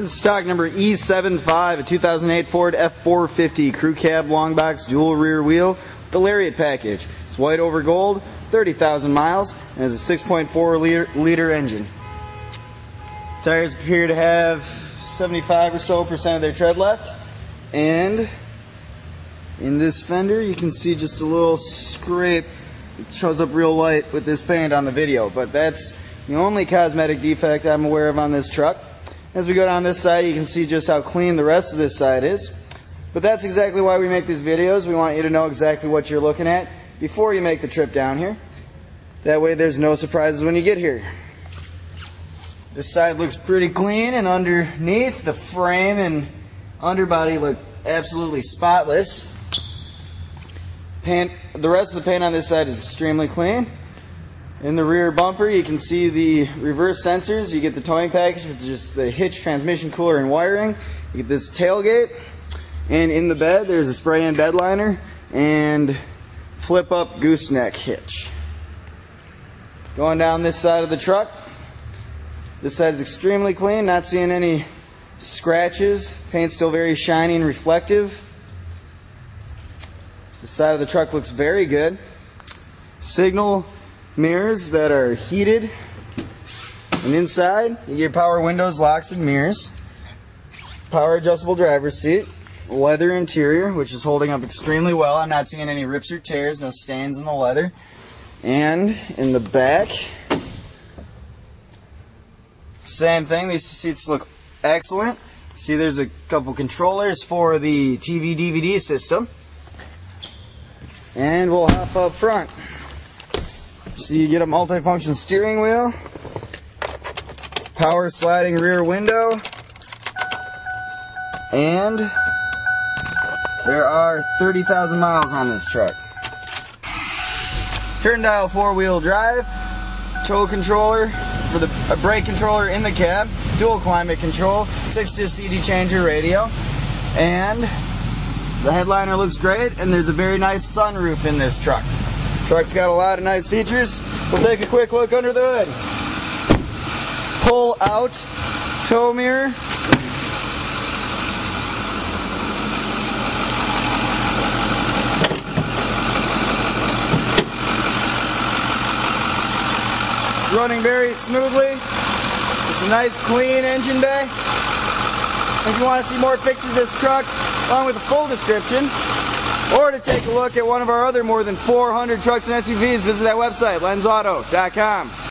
This is stock number E75, a 2008 Ford F450 crew cab, long box, dual rear wheel, the Lariat package. It's white over gold, 30,000 miles, and has a 6.4 liter engine. Tires appear to have 75 or so percent of their tread left, and in this fender you can see just a little scrape. It shows up real light with this paint on the video, but that's the only cosmetic defect I'm aware of on this truck. As we go down this side, you can see just how clean the rest of this side is. But that's exactly why we make these videos. We want you to know exactly what you're looking at before you make the trip down here. That way there's no surprises when you get here. This side looks pretty clean, and underneath the frame and underbody look absolutely spotless. Paint, the rest of the paint on this side is extremely clean. In the rear bumper, you can see the reverse sensors. You get the towing package with just the hitch, transmission, cooler, and wiring. You get this tailgate. And in the bed, there's a spray-in bed liner and flip-up gooseneck hitch. Going down this side of the truck, this side is extremely clean, not seeing any scratches. Paint's still very shiny and reflective. The side of the truck looks very good. Signal mirrors that are heated, and inside you get your power windows, locks, and mirrors, power adjustable driver's seat, leather interior, which is holding up extremely well. I'm not seeing any rips or tears, no stains in the leather. And in the back, same thing, these seats look excellent. See, there's a couple controllers for the TV DVD system. And we'll hop up front. So you get a multifunction steering wheel, power sliding rear window, and there are 30,000 miles on this truck. Turn dial four-wheel drive, tow controller for the brake controller in the cab, dual climate control, 6-disc CD changer radio, and the headliner looks great, and there's a very nice sunroof in this truck. Truck's got a lot of nice features. We'll take a quick look under the hood. Pull out tow mirror. It's running very smoothly. It's a nice clean engine bay. If you want to see more pictures of this truck along with a full description, or to take a look at one of our other more than 400 trucks and SUVs, visit that website, LENZAUTO.com.